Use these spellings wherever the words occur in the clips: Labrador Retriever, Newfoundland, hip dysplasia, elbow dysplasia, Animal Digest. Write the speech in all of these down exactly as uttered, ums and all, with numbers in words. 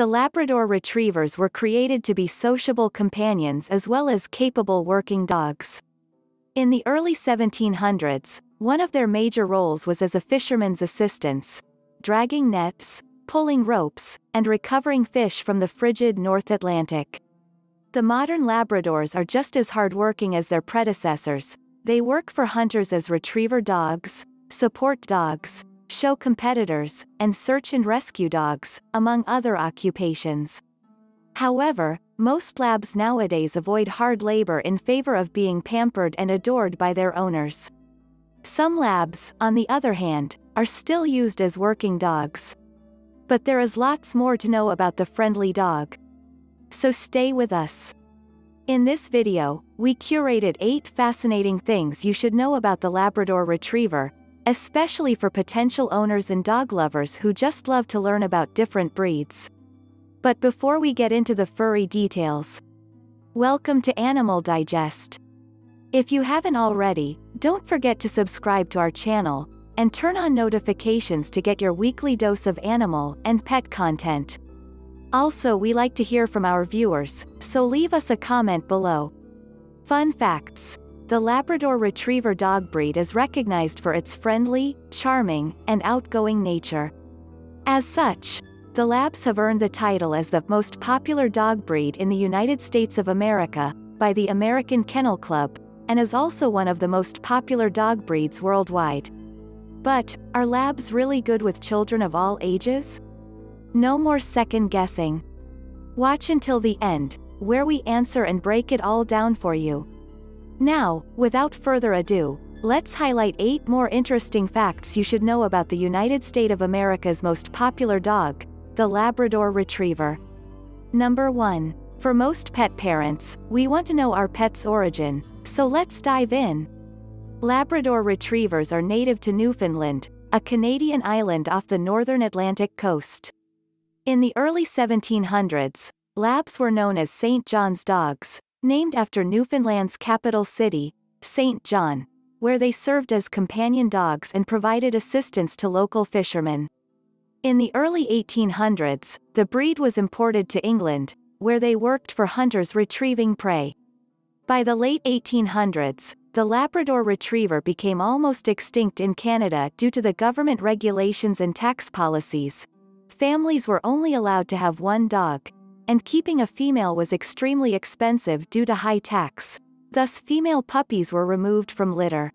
The Labrador Retrievers were created to be sociable companions as well as capable working dogs. In the early seventeen hundreds, one of their major roles was as a fisherman's assistants, dragging nets, pulling ropes, and recovering fish from the frigid North Atlantic. The modern Labradors are just as hardworking as their predecessors. They work for hunters as retriever dogs, support dogs, show competitors, and search and rescue dogs, among other occupations. However, most labs nowadays avoid hard labor in favor of being pampered and adored by their owners. Some labs, on the other hand, are still used as working dogs. But there is lots more to know about the friendly dog. So stay with us. In this video, we curated eight fascinating things you should know about the Labrador Retriever, especially for potential owners and dog lovers who just love to learn about different breeds. But before we get into the furry details, welcome to Animal Digest. If you haven't already, don't forget to subscribe to our channel, and turn on notifications to get your weekly dose of animal and pet content. Also, we like to hear from our viewers, so leave us a comment below. Fun facts. The Labrador Retriever dog breed is recognized for its friendly, charming, and outgoing nature. As such, the Labs have earned the title as the most popular dog breed in the United States of America by the American Kennel Club, and is also one of the most popular dog breeds worldwide. But, are Labs really good with children of all ages? No more second guessing. Watch until the end, where we answer and break it all down for you. Now, without further ado, let's highlight eight more interesting facts you should know about the United States of America's most popular dog, the Labrador Retriever. Number one. For most pet parents, we want to know our pet's origin, so let's dive in. Labrador Retrievers are native to Newfoundland, a Canadian island off the northern Atlantic coast. In the early seventeen hundreds, Labs were known as Saint John's dogs, named after Newfoundland's capital city, Saint John, where they served as companion dogs and provided assistance to local fishermen. In the early eighteen hundreds, the breed was imported to England, where they worked for hunters retrieving prey. By the late eighteen hundreds, the Labrador Retriever became almost extinct in Canada due to the government regulations and tax policies. Families were only allowed to have one dog, and keeping a female was extremely expensive due to high tax. Thus, female puppies were removed from litter.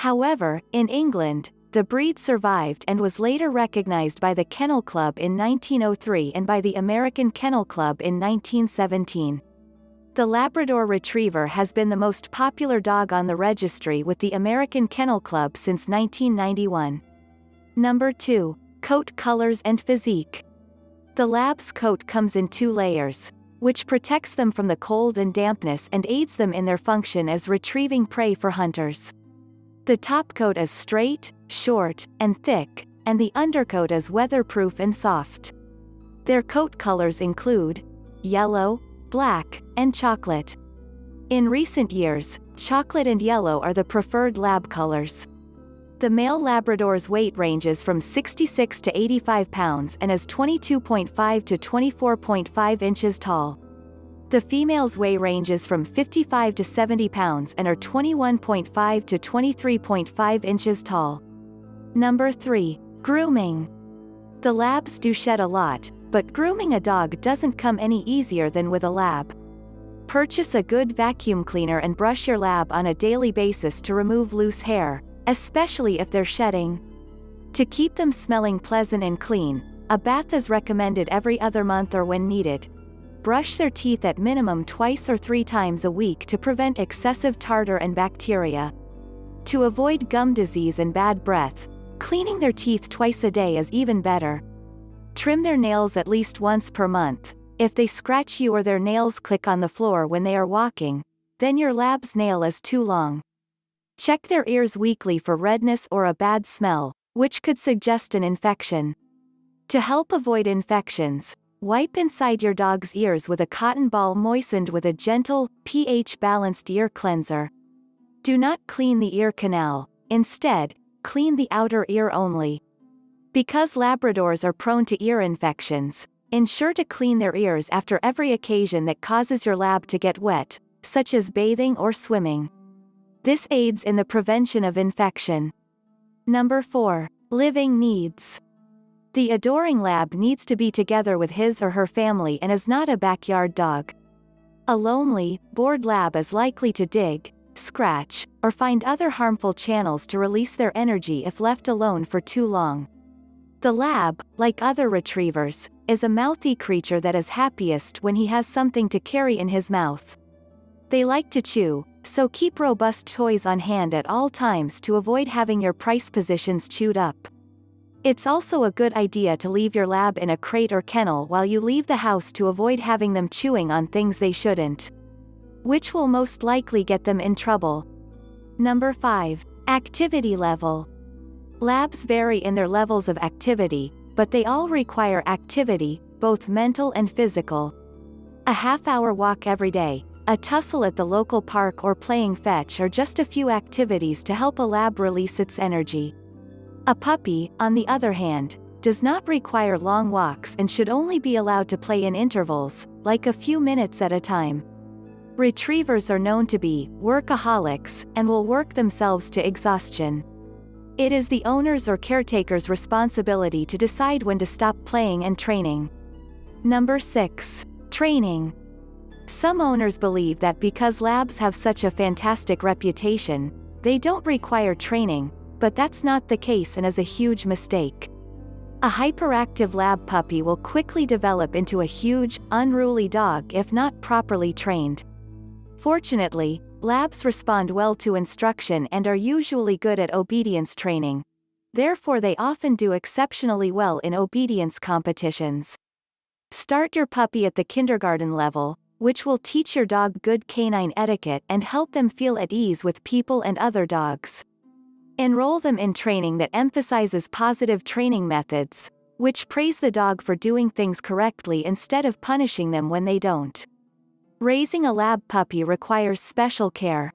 However, in England, the breed survived and was later recognized by the Kennel Club in nineteen oh three and by the American Kennel Club in nineteen seventeen. The Labrador Retriever has been the most popular dog on the registry with the American Kennel Club since nineteen ninety-one. Number two. Coat colors and physique. The Lab's coat comes in two layers, which protects them from the cold and dampness and aids them in their function as retrieving prey for hunters. The top coat is straight, short, and thick, and the undercoat is weatherproof and soft. Their coat colors include yellow, black, and chocolate. In recent years, chocolate and yellow are the preferred lab colors. The male Labrador's weight ranges from sixty-six to eighty-five pounds and is twenty-two point five to twenty-four point five inches tall. The females' weigh ranges from fifty-five to seventy pounds and are twenty-one point five to twenty-three point five inches tall. Number three. Grooming. The Labs do shed a lot, but grooming a dog doesn't come any easier than with a lab. Purchase a good vacuum cleaner and brush your lab on a daily basis to remove loose hair, especially if they're shedding. To keep them smelling pleasant and clean, a bath is recommended every other month or when needed. Brush their teeth at minimum twice or three times a week to prevent excessive tartar and bacteria. To avoid gum disease and bad breath, cleaning their teeth twice a day is even better. Trim their nails at least once per month. If they scratch you or their nails click on the floor when they are walking, then your lab's nail is too long. Check their ears weekly for redness or a bad smell, which could suggest an infection. To help avoid infections, wipe inside your dog's ears with a cotton ball moistened with a gentle, pH-balanced ear cleanser. Do not clean the ear canal. Instead, clean the outer ear only. Because Labradors are prone to ear infections, Ensure to clean their ears after every occasion that causes your lab to get wet, such as bathing or swimming. This aids in the prevention of infection. Number four. Living needs. The adoring lab needs to be together with his or her family and is not a backyard dog. A lonely, bored lab is likely to dig, scratch, or find other harmful channels to release their energy if left alone for too long. The lab, like other retrievers, is a mouthy creature that is happiest when he has something to carry in his mouth. They like to chew, so keep robust toys on hand at all times to avoid having your price positions chewed up. It's also a good idea to leave your lab in a crate or kennel while you leave the house to avoid having them chewing on things they shouldn't, which will most likely get them in trouble. Number five. Activity level. Labs vary in their levels of activity, but they all require activity, both mental and physical. A half-hour walk every day, a tussle at the local park, or playing fetch are just a few activities to help a lab release its energy. A puppy, on the other hand, does not require long walks and should only be allowed to play in intervals, like a few minutes at a time. Retrievers are known to be workaholics and will work themselves to exhaustion. It is the owner's or caretaker's responsibility to decide when to stop playing and training. Number six. Training. Some owners believe that because labs have such a fantastic reputation, they don't require training, but that's not the case and is a huge mistake. A hyperactive lab puppy will quickly develop into a huge, unruly dog if not properly trained. Fortunately, labs respond well to instruction and are usually good at obedience training. Therefore, they often do exceptionally well in obedience competitions. Start your puppy at the kindergarten level, which will teach your dog good canine etiquette and help them feel at ease with people and other dogs. Enroll them in training that emphasizes positive training methods, which praise the dog for doing things correctly instead of punishing them when they don't. Raising a lab puppy requires special care.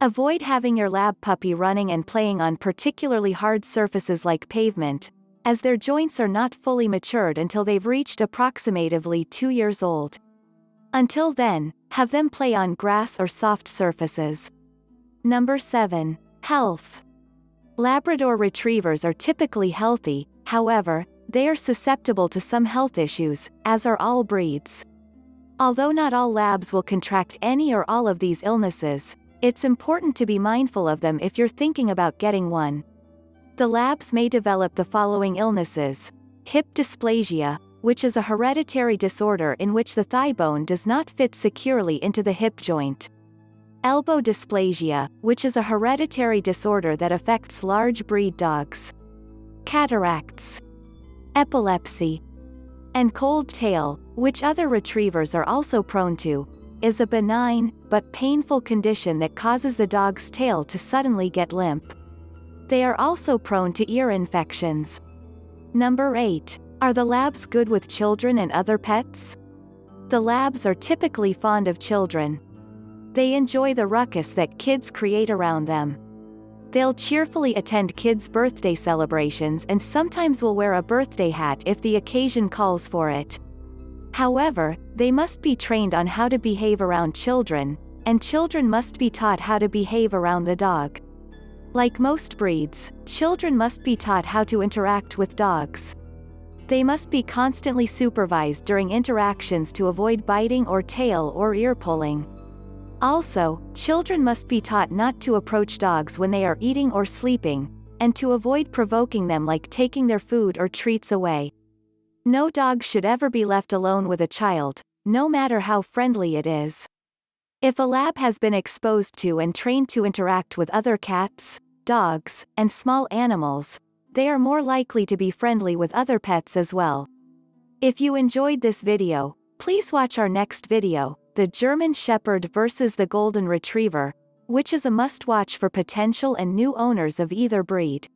Avoid having your lab puppy running and playing on particularly hard surfaces like pavement, as their joints are not fully matured until they've reached approximately two years old. Until then, have them play on grass or soft surfaces. Number seven. Health. Labrador retrievers are typically healthy, however, they are susceptible to some health issues, as are all breeds. Although not all labs will contract any or all of these illnesses, it's important to be mindful of them if you're thinking about getting one. The labs may develop the following illnesses: hip dysplasia, which is a hereditary disorder in which the thigh bone does not fit securely into the hip joint. Elbow dysplasia, which is a hereditary disorder that affects large breed dogs. Cataracts. Epilepsy. And cold tail, which other retrievers are also prone to, is a benign, but painful condition that causes the dog's tail to suddenly get limp. They are also prone to ear infections. Number eight. Are the labs good with children and other pets? The labs are typically fond of children. They enjoy the ruckus that kids create around them. They'll cheerfully attend kids' birthday celebrations and sometimes will wear a birthday hat if the occasion calls for it. However, they must be trained on how to behave around children, and children must be taught how to behave around the dog. Like most breeds, children must be taught how to interact with dogs. They must be constantly supervised during interactions to avoid biting or tail or ear pulling. Also, children must be taught not to approach dogs when they are eating or sleeping, and to avoid provoking them, like taking their food or treats away. No dog should ever be left alone with a child, no matter how friendly it is. If a lab has been exposed to and trained to interact with other cats, dogs, and small animals, they are more likely to be friendly with other pets as well. If you enjoyed this video, please watch our next video, The German Shepherd versus the Golden Retriever, which is a must-watch for potential and new owners of either breed.